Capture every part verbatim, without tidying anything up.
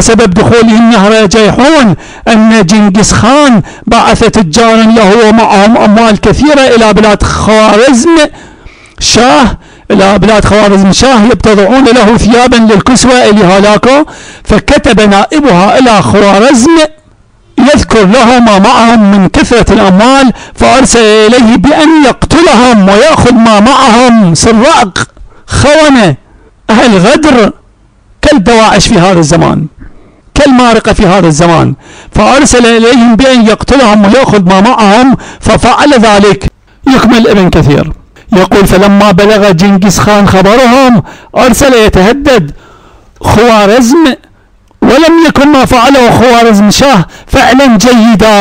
وسبب دخولهم نهر جيحون أن جنكيز خان بعث تجارا له ومعهم أموال كثيرة إلى بلاد خوارزم شاه إلى بلاد خوارزم شاه يبتضعون له ثيابا للكسوة إلى هلاكه، فكتب نائبها إلى خوارزم يذكر له ما معهم من كثرة الأموال، فأرسل إليه بأن يقتلهم ويأخذ ما معهم، سراق، خونة، أهل غدر، كالدواعش في هذا الزمان، كالمارقة في هذا الزمان، فأرسل إليهم بأن يقتلهم ويأخذ ما معهم، ففعل ذلك. يكمل ابن كثير يقول: فلما بلغ جنكيز خان خبرهم أرسل يتهدد خوارزم، ولم يكن ما فعله خوارزم شاه فعلا جيدا.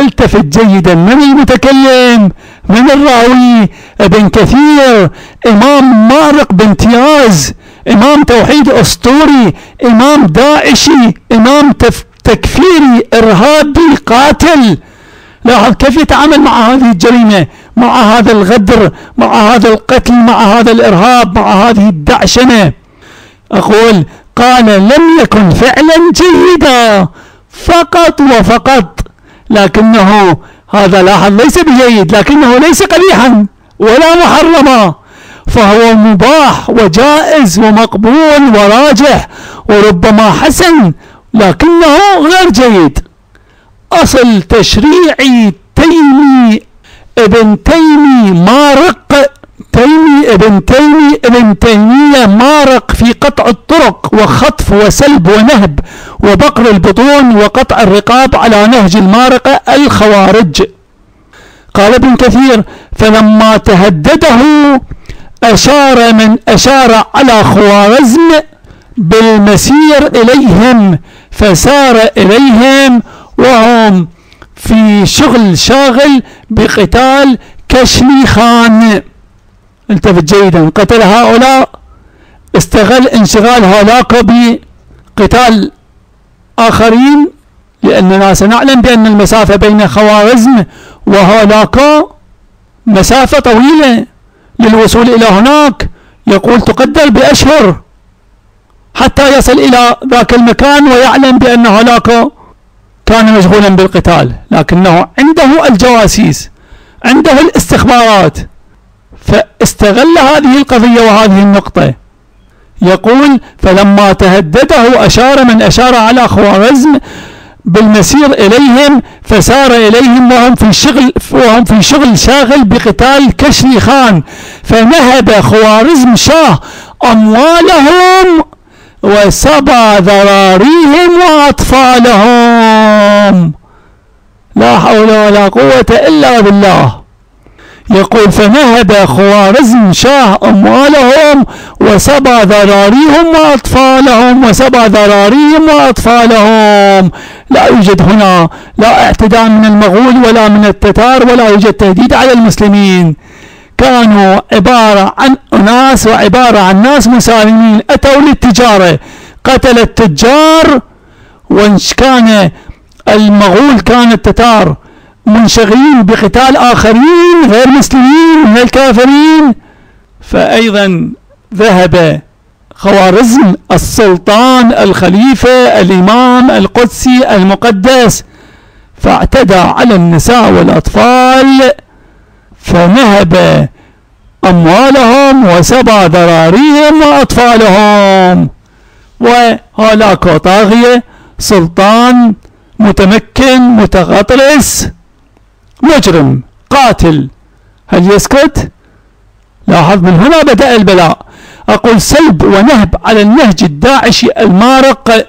التفت جيدا، من المتكلم؟ من الراوي؟ ابن كثير، إمام مارق بامتياز، إمام توحيد أسطوري، إمام داعشي، إمام تكفيري، إرهابي، قاتل. لاحظ كيف يتعامل مع هذه الجريمة، مع هذا الغدر، مع هذا القتل، مع هذا الإرهاب، مع هذه الدعشنة. أقول: قال لم يكن فعلا جيدا فقط وفقط، لكنه هذا لاحظ ليس بجيد، لكنه ليس قبيحا ولا محرما، فهو مباح وجائز ومقبول وراجح وربما حسن، لكنه غير جيد. أصل تشريعي تيميّ ابن تيميّ مارق، تيميّ ابن تيميّ ابن تيميّة مارق في قطع الطرق وخطف وسلب ونهب وبقر البطون وقطع الرقاب على نهج المارقة الخوارج. قال ابن كثير: فلما تهدده أشار من أشار على خوارزم بالمسير إليهم، فسار إليهم وهم في شغل شاغل بقتال كشمي خان. التفت جيدا، قتل هؤلاء، استغل انشغال هؤلاء بقتال آخرين، لأننا سنعلم بأن المسافة بين خوارزم وهؤلاء مسافة طويلة للوصول إلى هناك، يقول تقدر بأشهر حتى يصل إلى ذاك المكان ويعلم بأن هؤلاء كان مشغولا بالقتال، لكنه عنده الجواسيس، عنده الاستخبارات، فاستغل هذه القضية وهذه النقطة. يقول: فلما تهدده أشار من أشار على خوارزم بالمسير إليهم، فسار إليهم وهم في شغل وهم في شغل شاغل بقتال كشني خان، فنهب خوارزم شاه أموالهم وسبى ذراريهم وأطفالهم. لا حول ولا قوة إلا بالله. يقول: فنهب خوارزم شاه أموالهم وسبى ذراريهم وأطفالهم وسبى ذراريهم وأطفالهم. لا يوجد هنا لا اعتداء من المغول ولا من التتار، ولا يوجد تهديد على المسلمين، كانوا عبارة عن أناس وعبارة عن ناس مسالمين أتوا للتجارة. قتل التجار، وإن كان المغول كان التتار منشغلين بقتال آخرين غير مسلمين من الكافرين، فأيضا ذهب خوارزم السلطان الخليفة الإمام القدسي المقدس فاعتدى على النساء والأطفال، فنهب أموالهم وسبى ذراريهم وأطفالهم. وهلاك طاغية، سلطان متمكن متغطرس مجرم قاتل، هل يسكت؟ لاحظ من هنا بدأ البلاء. أقول: سلب ونهب على النهج الداعشي المارق،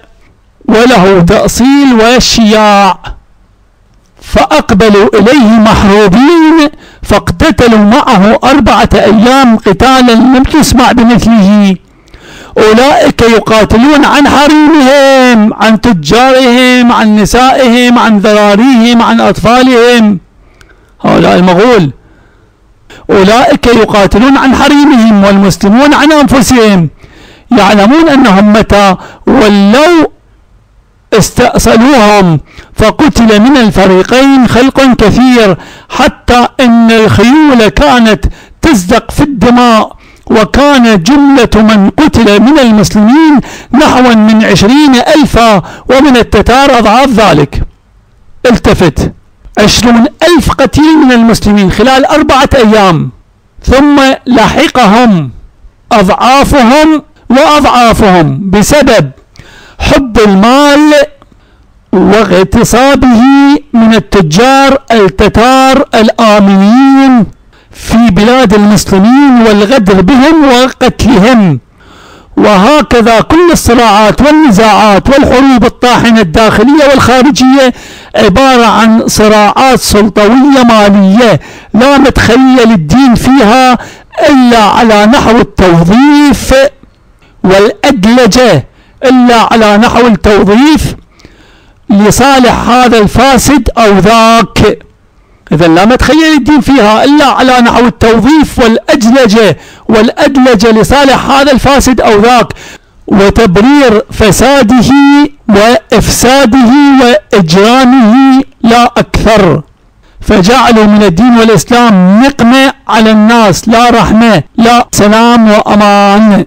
وله تأصيل والشياع، فأقبلوا إليه محروبين، فاقتتلوا معه أربعة أيام قتالا لم تسمع بمثله. أولئك يقاتلون عن حريمهم، عن تجارهم، عن نسائهم، عن ذراريهم، عن أطفالهم. هؤلاء المغول أولئك يقاتلون عن حريمهم، والمسلمون عن أنفسهم، يعلمون أنهم متى ولوا استأصلوهم، فقتل من الفريقين خلق كثير، حتى إن الخيول كانت تزدق في الدماء وكان جملة من قتل من المسلمين نحو من عشرين ألفا ومن التتار أضعاف ذلك. التفت، عشرون ألف قتيل من المسلمين خلال أربعة أيام، ثم لحقهم أضعافهم وأضعافهم بسبب حب المال واغتصابه من التجار التتار الآمنيين في بلاد المسلمين والغدر بهم وقتلهم. وهكذا كل الصراعات والنزاعات والحروب الطاحنة الداخلية والخارجية عبارة عن صراعات سلطوية مالية لا مدخلية للدين فيها إلا على نحو التوظيف والأدلجة، إلا على نحو التوظيف لصالح هذا الفاسد أو ذاك. إذا لا مدخل للدين فيها إلا على نحو التوظيف والأدلجة والأدلجة لصالح هذا الفاسد أو ذاك، وتبرير فساده وإفساده وإجرامه لا أكثر. فجعلوا من الدين والإسلام نقمة على الناس، لا رحمة لا سلام وأمان.